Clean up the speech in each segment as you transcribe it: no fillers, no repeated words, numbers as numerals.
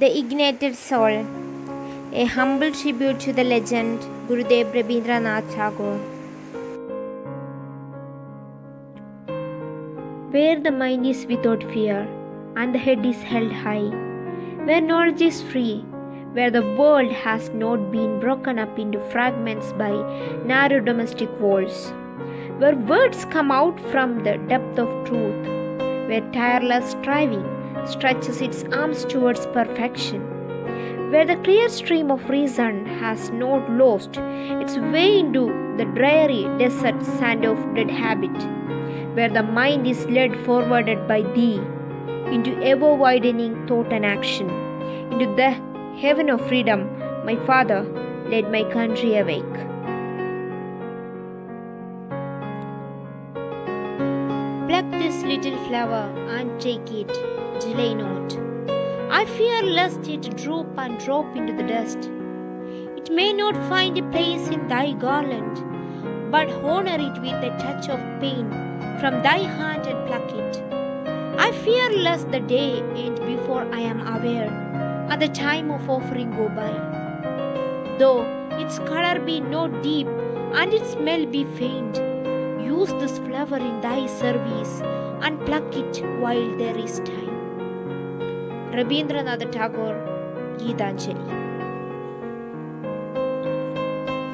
The Ignited Soul, a humble tribute to the legend Gurudev Rabindranath Tagore. Where the mind is without fear and the head is held high, where knowledge is free, where the world has not been broken up into fragments by narrow domestic walls, where words come out from the depth of truth, where tireless striving stretches its arms towards perfection, where the clear stream of reason has not lost its way into the dreary desert sand of dead habit, where the mind is led forwarded by thee into ever-widening thought and action, into the heaven of freedom, my father, let my country awake. Pluck this little flower and take it, delay not. I fear lest it droop and drop into the dust. It may not find a place in thy garland, but honor it with a touch of pain from thy hand and pluck it. I fear lest the day end before I am aware, and the time of offering go by. Though its color be not deep and its smell be faint, use this flower in thy service and pluck it while there is time. Rabindranath Tagore, Gitanjali.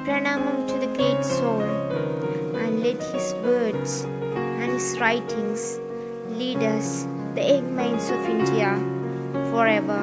Pranamam to the great soul, and let his words and his writings lead us, the egg mines of India, forever.